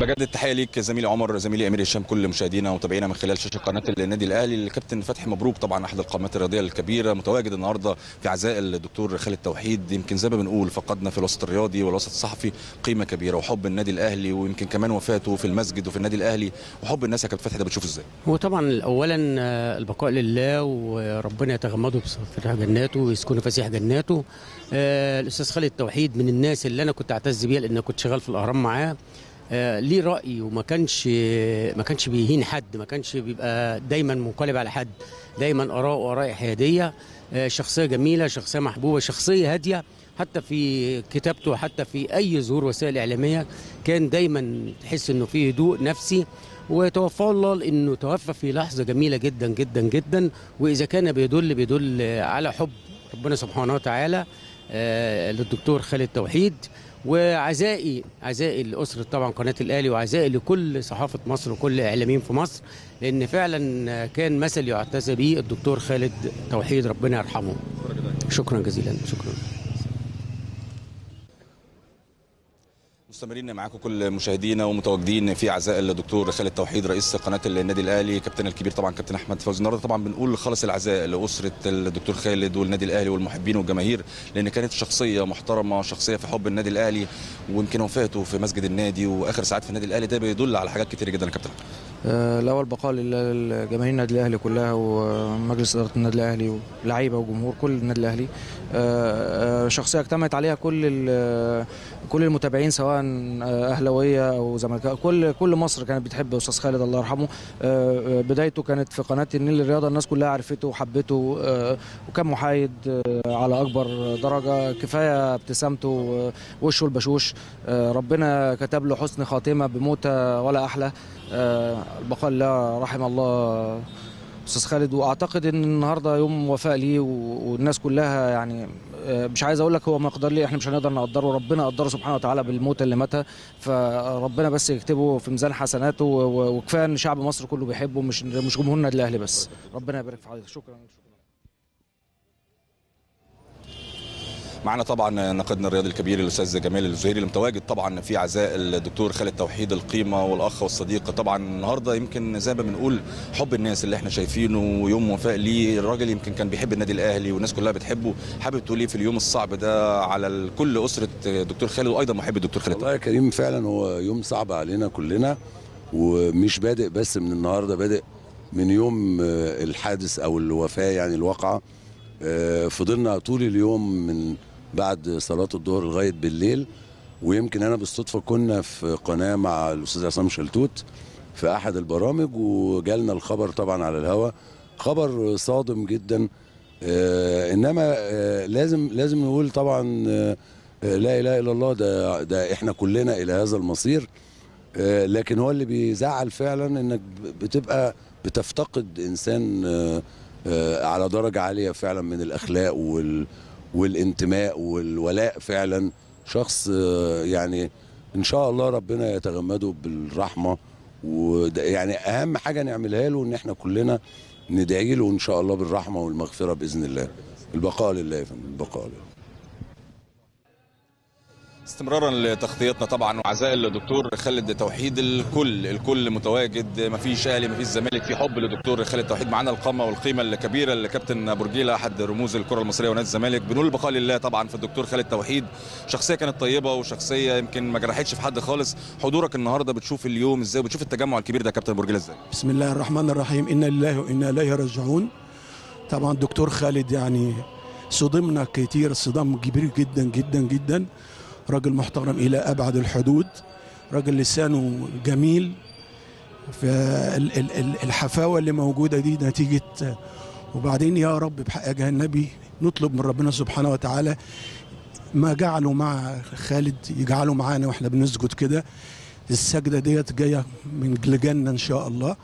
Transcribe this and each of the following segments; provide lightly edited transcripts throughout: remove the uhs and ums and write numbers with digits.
بجد التحيه ليك زميلي عمر، زميلي امير، هشام، كل مشاهدينا ومتابعينا من خلال شاشه قناه النادي الاهلي. الكابتن فتحي مبروك طبعا احد القامات الرياضيه الكبيره متواجد النهارده في عزاء الدكتور خالد توحيد. يمكن زي ما بنقول فقدنا في الوسط الرياضي والوسط الصحفي قيمه كبيره وحب النادي الاهلي، ويمكن كمان وفاته في المسجد وفي النادي الاهلي وحب الناس. يا كابتن فتحي ده بتشوفه ازاي؟ هو طبعا اولا البقاء لله، وربنا يتغمده بسترها جناته ويسكنه فسيح جناته. الاستاذ خالد توحيد من الناس اللي انا كنت اعتز بيها لان كنت شغال في الاهرام معاه. ليه رأي وما كانش بيهين حد، ما كانش بيبقى دايما منقلب على حد، دايما آراء حيادية. شخصية جميلة، شخصية محبوبة، شخصية هادية. حتى في كتابته، حتى في أي ظهور وسائل إعلامية كان دايما تحس إنه فيه هدوء نفسي. وتوفاه الله لأنه توفى في لحظة جميلة جدا جدا جدا. وإذا كان بيدل على حب ربنا سبحانه وتعالى للدكتور خالد توحيد. وعزائي لأسرة طبعا قناة الأهلي، وعزائي لكل صحافة مصر وكل إعلاميين في مصر، لأن فعلا كان مثل يعتز به الدكتور خالد توحيد، ربنا يرحمه. شكرا جزيلا، شكرا. مستمرين معاكم كل مشاهدينا ومتواجدين في عزاء الدكتور خالد توحيد رئيس قناه النادي الاهلي. كابتن الكبير طبعا كابتن احمد فوزي، النهارده طبعا بنقول خالص العزاء لاسره الدكتور خالد والنادي الاهلي والمحبين والجماهير، لان كانت شخصيه محترمه، شخصيه في حب النادي الاهلي، ويمكن وفاته في مسجد النادي واخر ساعات في النادي الاهلي ده بيدل على حاجات كتير جدا يا كابتن. الاول بقاء لجماهير النادي الاهلي كلها ومجلس اداره النادي الاهلي ولاعيبه وجمهور كل النادي الاهلي. شخصيه اجتمعت عليها كل المتابعين سواء اهلاويه او زملكاويه، كل مصر كانت بتحب استاذ خالد الله يرحمه. بدايته كانت في قناه النيل الرياضه، الناس كلها عرفته وحبته، وكان محايد على اكبر درجه. كفايه ابتسامته وشه البشوش، ربنا كتب له حسن خاتمه بموته ولا احلى. البقاء لله، رحم الله استاذ خالد. واعتقد ان النهارده يوم وفاء ليه، والناس كلها يعني مش عايز اقول لك هو مقدار ليه، احنا مش هنقدر نقدره، ربنا قدره سبحانه وتعالى بالموت اللي ماتها. فربنا بس يكتبه في ميزان حسناته، وكفايه ان شعب مصر كله بيحبه، مش جمهور النادي الاهلي بس. ربنا يبارك في حضرتك، شكرا. معنا طبعا ناقدنا الرياضي الكبير الاستاذ جميل الزهيري المتواجد طبعا في عزاء الدكتور خالد توحيد القيمه والاخ والصديق. طبعا النهارده يمكن زي ما بنقول حب الناس اللي احنا شايفينه، ويوم وفاء ليه. الراجل يمكن كان بيحب النادي الاهلي والناس كلها بتحبه. حابب تقول ايه في اليوم الصعب ده على كل اسره الدكتور خالد وايضا محبي الدكتور خالد؟ والله يا كريم فعلا هو يوم صعب علينا كلنا، ومش بادئ بس من النهارده، بادئ من يوم الحادث او الوفاه يعني الواقعه. فضلنا طول اليوم من بعد صلاة الظهر لغاية بالليل. ويمكن أنا بالصدفة كنا في قناة مع الأستاذ عصام شلتوت في أحد البرامج، وجالنا الخبر طبعا على الهواء، خبر صادم جدا. إنما لازم نقول طبعا لا إله إلا الله، ده إحنا كلنا إلى هذا المصير. لكن هو اللي بيزعل فعلا إنك بتبقى بتفتقد إنسان على درجة عالية فعلا من الأخلاق والانتماء والولاء. فعلا شخص يعني إن شاء الله ربنا يتغمده بالرحمة. ويعني أهم حاجة نعملها له إن إحنا كلنا ندعي له إن شاء الله بالرحمة والمغفرة بإذن الله. البقاء لله يا فندم، البقاء لله. استمرارا لتغطيتنا طبعا وعزاء الدكتور خالد توحيد، الكل متواجد، مفيش اهلي مفيش زمالك، في حب لدكتور خالد توحيد. معانا القامه والقيمه الكبيره، الكابتن بورجيلا احد رموز الكره المصريه ونادي الزمالك. بنقول البقاء لله طبعا في الدكتور خالد توحيد، شخصيه كانت طيبه وشخصيه يمكن ما جرحتش في حد خالص. حضورك النهارده بتشوف اليوم ازاي وبتشوف التجمع الكبير ده يا كابتن بورجيلا ازاي؟ بسم الله الرحمن الرحيم، انا لله وانا اليه راجعون. طبعا الدكتور خالد يعني صدمنا كتير، صدام كبير جدا جدا جدا. راجل محترم إلى أبعد الحدود، راجل لسانه جميل. فالحفاوة اللي موجودة دي نتيجة. وبعدين يا رب بحق النبي نطلب من ربنا سبحانه وتعالى ما جعله مع خالد يجعله معانا واحنا بنسجد كده. السجدة ديت جاية من الجنة إن شاء الله،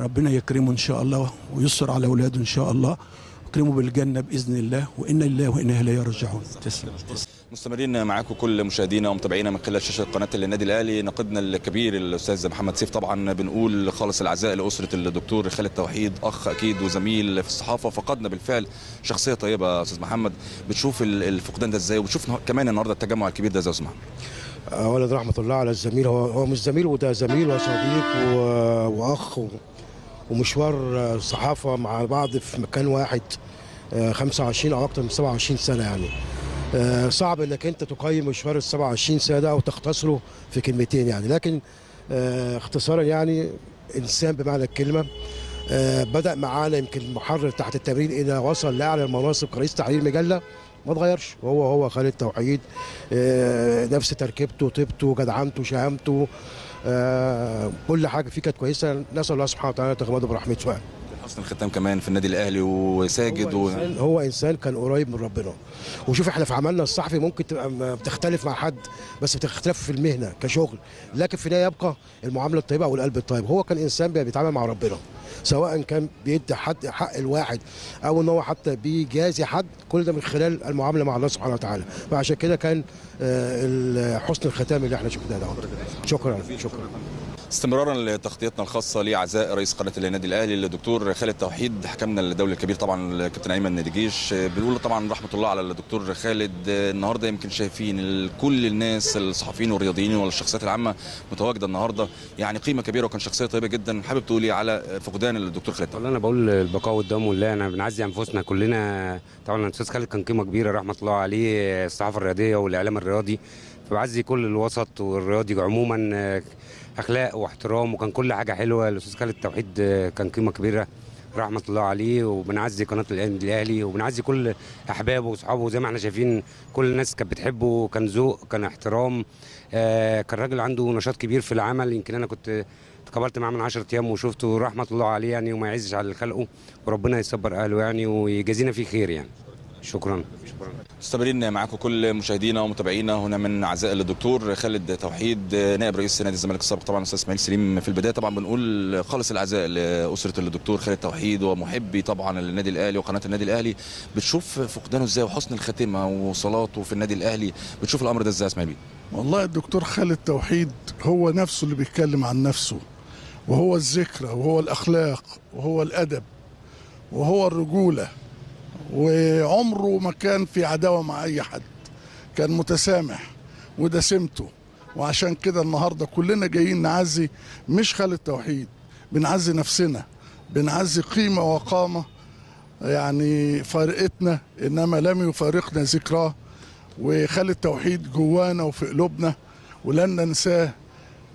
ربنا يكرمه إن شاء الله ويسر على أولاده إن شاء الله، يكرمه بالجنة بإذن الله. وإنا لله وإنا إليه راجعون. تسلم. مستمرين معاكم كل مشاهدينا ومتابعينا من خلال شاشه قناه النادي الاهلي. ناقدنا الكبير الاستاذ محمد سيف طبعا بنقول خالص العزاء لاسره الدكتور خالد توحيد، اخ اكيد وزميل في الصحافه. فقدنا بالفعل شخصيه طيبه. يا استاذ محمد بتشوف الفقدان ده ازاي، وبتشوف كمان النهارده التجمع الكبير ده ازاي يا استاذ محمد؟ ولد رحمه الله على الزميل، هو مش زميل وده زميل وصديق واخ ومشوار صحافه مع بعض في مكان واحد 25 او اكتر من 27 سنه يعني. صعب انك انت تقيم مشوار ال 27 سنه ده او تختصره في كلمتين يعني، لكن اختصارا يعني انسان بمعنى الكلمه بدأ معانا يمكن محرر تحت التمرين إلى وصل لأعلى المناصب كرئيس تحرير مجلة ما اتغيرش، هو خالد توحيد، نفس تركيبته طيبته جدعنته شهامته، كل حاجة فيه كانت كويسة. نسأل الله سبحانه وتعالى تغمده برحمته يعني. حسن الختام كمان في النادي الاهلي وساجد هو انسان كان قريب من ربنا. وشوف احنا في عملنا الصحفي ممكن تبقى بتختلف مع حد، بس بتختلف في المهنه كشغل، لكن في النهايه يبقى المعامله الطيبه والقلب الطيب. هو كان انسان بيتعامل مع ربنا، سواء كان بيدي حد حق الواحد او ان هو حتى بيجازي حد، كل ده من خلال المعامله مع الله سبحانه وتعالى. فعشان كده كان حسن الختام اللي احنا شفناه ده. شكرا. استمرارا لتغطيتنا الخاصه لاعزاء رئيس قناه النادي الاهلي الدكتور خالد توحيد حكمنا الدوري الكبير، طبعا كابتن ايمن نادي جيش. بنقول طبعا رحمه الله على الدكتور خالد. النهارده يمكن شايفين كل الناس الصحفيين والرياضيين والشخصيات العامه متواجده النهارده، يعني قيمه كبيره وكان شخصيه طيبه جدا. حابب تقولي على فقدان الدكتور خالد؟ والله انا بقول البقاء والدم والله انا بنعزي انفسنا كلنا. طبعا الاستاذ خالد كان قيمه كبيره رحمه الله عليه، الصحافه الرياضيه والاعلام الرياضي، فبعزي كل الوسط والرياضي عموما، اخلاق واحترام وكان كل حاجه حلوه. الاستاذ خالد توحيد كان قيمه كبيره رحمه الله عليه، وبنعزي قناه النادي الاهلي وبنعزي كل احبابه واصحابه. زي ما احنا شايفين كل الناس كانت بتحبه، كان ذوق كان احترام، كان راجل عنده نشاط كبير في العمل. يمكن انا كنت اتقابلت معاه من 10 ايام وشفته رحمه الله عليه يعني، وما يعزش على خلقه وربنا يصبر اهله يعني ويجازينا فيه خير يعني. شكرا. مستمرين معاكم كل مشاهدينا ومتابعينا هنا من عزاء الدكتور خالد توحيد نائب رئيس نادي الزمالك السابق طبعا الاستاذ اسماعيل سليم. في البدايه طبعا بنقول خالص العزاء لاسره الدكتور خالد توحيد ومحبي طبعا النادي الاهلي وقناه النادي الاهلي. بتشوف فقدانه ازاي وحسن الخاتمه وصلاته في النادي الاهلي؟ بتشوف الامر ده ازاي يا اسماعيل؟ والله الدكتور خالد توحيد هو نفسه اللي بيتكلم عن نفسه، وهو الذكرى وهو الاخلاق وهو الادب وهو الرجوله، وعمره ما كان في عداوه مع اي حد، كان متسامح وده سمته. وعشان كده النهارده كلنا جايين نعزي مش خالد توحيد، بنعزي نفسنا، بنعزي قيمه وقامه يعني فارقتنا، انما لم يفارقنا ذكراه. وخالد توحيد جوانا وفي قلوبنا ولن ننساه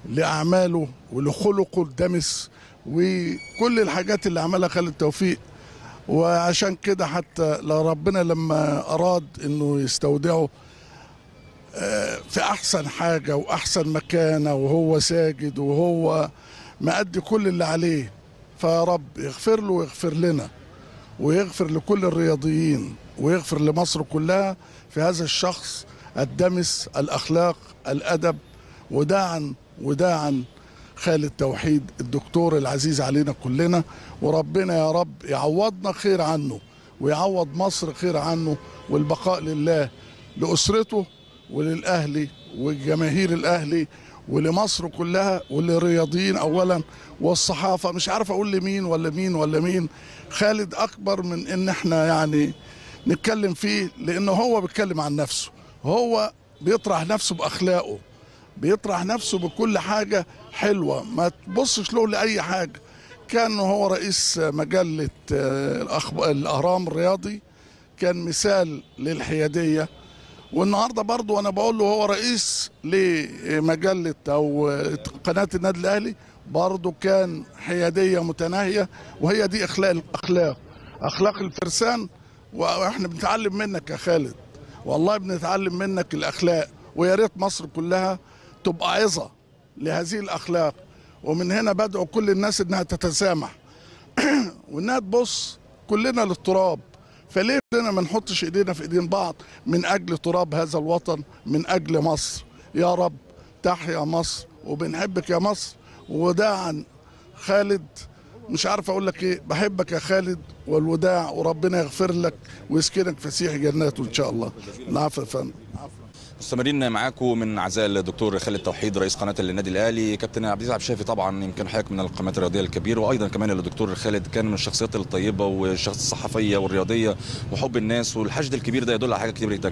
لاعماله ولخلقه الدمس وكل الحاجات اللي عملها خالد توفيق. وعشان كده حتى ربنا لما أراد أنه يستودعه في أحسن حاجة وأحسن مكانة وهو ساجد وهو مأدي كل اللي عليه، فرب يغفر له ويغفر لنا ويغفر لكل الرياضيين ويغفر لمصر كلها في هذا الشخص الدمس الأخلاق الأدب. وداعا خالد توحيد الدكتور العزيز علينا كلنا، وربنا يا رب يعوضنا خير عنه ويعوض مصر خير عنه، والبقاء لله لأسرته وللأهلي والجماهير الأهلي ولمصر كلها وللرياضيين أولا والصحافة. مش عارف أقول لمين ولا مين ولا مين. خالد أكبر من إن إحنا يعني نتكلم فيه، لأنه هو بيتكلم عن نفسه، هو بيطرح نفسه بأخلاقه، بيطرح نفسه بكل حاجة حلوة، ما تبصش له لأي حاجة. كان هو رئيس مجلة الأهرام الرياضي، كان مثال للحيادية. والنهاردة برضو أنا بقول له هو رئيس لمجلة أو قناة النادي الأهلي، برضو كان حيادية متناهية، وهي دي أخلاق الفرسان. وإحنا بنتعلم منك يا خالد، والله بنتعلم منك الأخلاق، ويا ريت مصر كلها تبقى عظة لهذه الأخلاق. ومن هنا بدعو كل الناس إنها تتسامح وإنها تبص كلنا للتراب، فليه كلنا ما نحطش إيدينا في إيدين بعض من أجل تراب هذا الوطن، من أجل مصر. يا رب تحيا مصر وبنحبك يا مصر. وداعا خالد، مش عارف أقول لك إيه، بحبك يا خالد والوداع، وربنا يغفر لك ويسكنك فسيح جناته إن شاء الله. العفو يا فندم. مستمرين معاكم من عزاء الدكتور خالد توحيد رئيس قناه النادي الاهلي. كابتن عبد العزيز عبد شافي طبعا يمكن حضرتك من القامات الرياضيه الكبير، وايضا كمان الدكتور خالد كان من الشخصيات الطيبه والشخصيات الصحفيه والرياضيه وحب الناس، والحشد الكبير ده يدل على حاجه كتير جدا.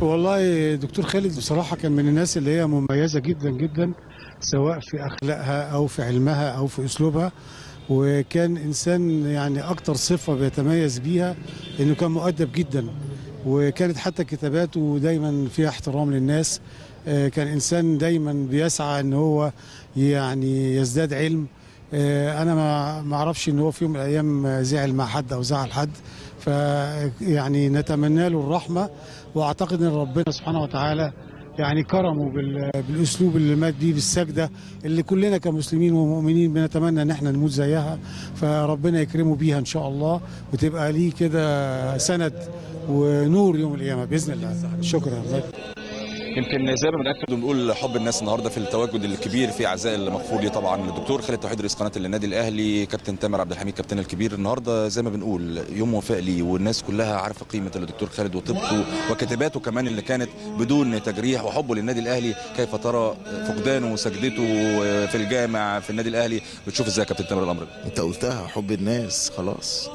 والله دكتور خالد بصراحه كان من الناس اللي هي مميزه جدا جدا، سواء في اخلاقها او في علمها او في اسلوبها، وكان انسان يعني اكتر صفه بيتميز بيها انه كان مؤدب جدا، وكانت حتى كتاباته دايما فيها احترام للناس. كان انسان دايما بيسعى ان هو يعني يزداد علم. انا ما اعرفش ان هو في يوم من الايام زعل مع حد او زعل حد، فيعني نتمنى له الرحمه، واعتقد ان ربنا سبحانه وتعالى يعني كرمه بالاسلوب اللي مات بيه بالسجده اللي كلنا كمسلمين ومؤمنين بنتمنى ان احنا نموت زيها، فربنا يكرمه بيها ان شاء الله، وتبقى ليه كده سند ونور يوم القيامه باذن الله. شكرا. يمكن زي ما بنأكد ونقول حب الناس النهارده في التواجد الكبير في عزاء المغفور ليه طبعا الدكتور خالد توحيد رئيس قناه النادي الاهلي. كابتن تامر عبد الحميد كابتن الكبير، النهارده زي ما بنقول يوم وفاء ليه، والناس كلها عارفه قيمه الدكتور خالد وطبته وكتاباته كمان اللي كانت بدون تجريح، وحبه للنادي الاهلي. كيف ترى فقدانه وسجدته في الجامع في النادي الاهلي؟ بتشوف ازاي كابتن تامر الامر ده؟ انت قلتها، حب الناس خلاص،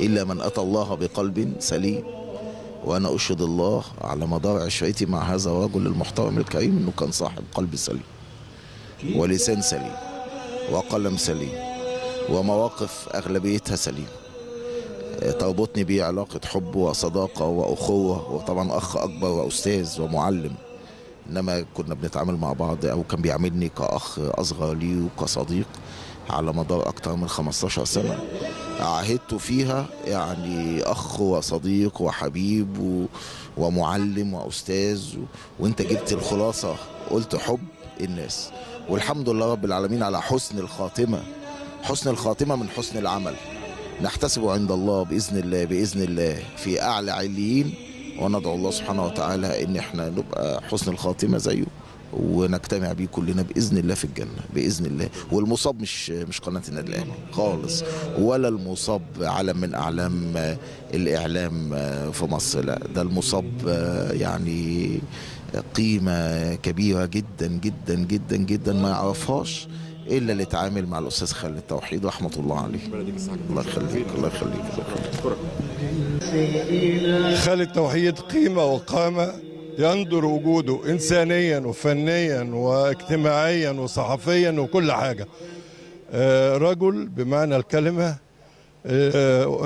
الا من اتى الله بقلب سليم. وأنا أشهد الله على مدار عشرتي مع هذا الرجل المحترم الكريم أنه كان صاحب قلب سليم ولسان سليم وقلم سليم ومواقف أغلبيتها سليم. تربطني بيه علاقة حب وصداقة وأخوة، وطبعا أخ أكبر وأستاذ ومعلم، إنما كنا بنتعامل مع بعض أو كان بيعاملني كأخ أصغر لي وكصديق على مدار أكتر من 15 سنة عهدته فيها، يعني أخ وصديق وحبيب ومعلم وأستاذ وأنت جبت الخلاصة، قلت حب الناس. والحمد لله رب العالمين على حسن الخاتمة. حسن الخاتمة من حسن العمل، نحتسبه عند الله بإذن الله بإذن الله في أعلى عليين، وندعو الله سبحانه وتعالى إن احنا نبقى حسن الخاتمة زيه ونجتمع بيه كلنا باذن الله في الجنه باذن الله. والمصاب مش قناه النادي الاهلي خالص، ولا المصاب علم من اعلام الاعلام في مصر، لا ده المصاب يعني قيمه كبيره جدا جدا جدا جدا ما يعرفهاش الا اللي اتعامل مع الاستاذ خالد توحيد رحمه الله عليه. الله يخليك الله يخليك. خالد توحيد قيمه وقامه يندر وجوده إنسانيا وفنيا واجتماعيا وصحفيا وكل حاجة. رجل بمعنى الكلمة.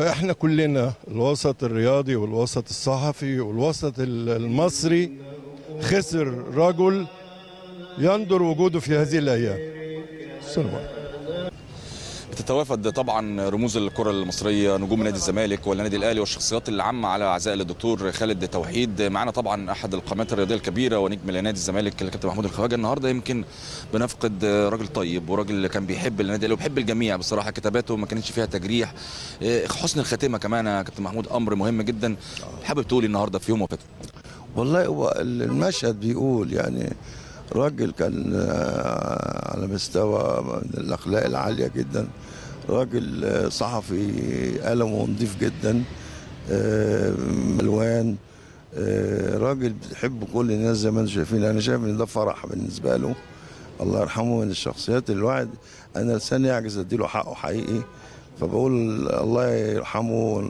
احنا كلنا الوسط الرياضي والوسط الصحفي والوسط المصري خسر رجل يندر وجوده في هذه الأيام. السلام عليكم. بتتوافد طبعا رموز الكره المصريه، نجوم نادي الزمالك والنادي الاهلي والشخصيات العامه على عزاء الدكتور خالد توحيد. معانا طبعا احد القامات الرياضيه الكبيره ونجم لنادي الزمالك الكابتن محمود الخواجه. النهارده يمكن بنفقد راجل طيب وراجل كان بيحب النادي الاهلي وبيحب الجميع بصراحه. كتاباته ما كانتش فيها تجريح، حسن الخاتمه كمان يا كابتن محمود امر مهم جدا. حابب تقولي النهارده في يوم وفاته؟ والله هو المشهد بيقول يعني راجل كان على مستوى الأخلاق العالية جدا، راجل صحفي قلمه نضيف جدا، ملوان، راجل بتحب كل الناس زي ما انتم شايفين. أنا شايف إن ده فرح بالنسبة له، الله يرحمه، من الشخصيات اللي الواحد أنا لساني أعجز أديله حقه حقيقي، فبقول الله يرحمه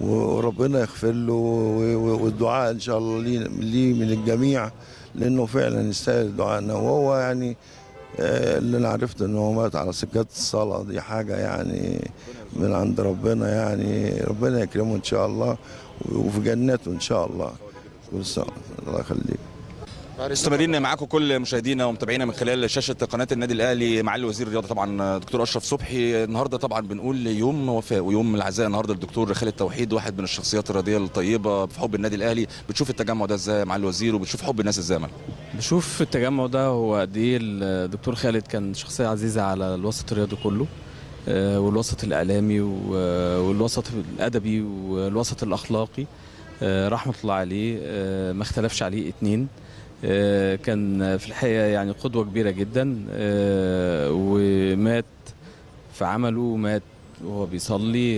وربنا يغفر له، والدعاء إن شاء الله ليه من الجميع، لأنه فعلا يستاهل دعائنا. وهو يعني اللي أنا عرفت إن هو مات على سكات الصلاة، دي حاجة يعني من عند ربنا، يعني ربنا يكرمه إن شاء الله وفي جناته إن شاء الله. الله يخليك. مستمرين معاكم كل مشاهدينا ومتابعينا من خلال شاشه قناه النادي الاهلي. معالي وزير الرياضه طبعا دكتور اشرف صبحي. النهارده طبعا بنقول يوم وفاء ويوم العزاء، النهارده الدكتور خالد توحيد واحد من الشخصيات الرياضيه الطيبه في حب النادي الاهلي. بتشوف التجمع ده ازاي معالي الوزير، وبتشوف حب الناس ازاي؟ بشوف التجمع ده هو قد ايه الدكتور خالد كان شخصيه عزيزه على الوسط الرياضي كله، والوسط الاعلامي والوسط الادبي والوسط الاخلاقي، رحمه الله عليه، ما اختلفش عليه اتنين. كان في الحقيقة يعني قدوة كبيرة جدا، ومات في عمله، مات وهو بيصلي،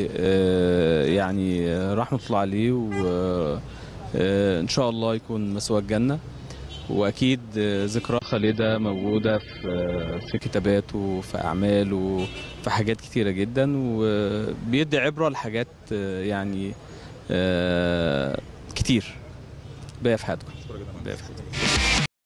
يعني رحمة الله عليه ان شاء الله يكون مسوى الجنه، واكيد ذكرى خالده موجوده في كتاباته وفي اعماله وفي حاجات كتيره جدا، وبيدي عبره لحاجات يعني كتير. باقي في حياتكم.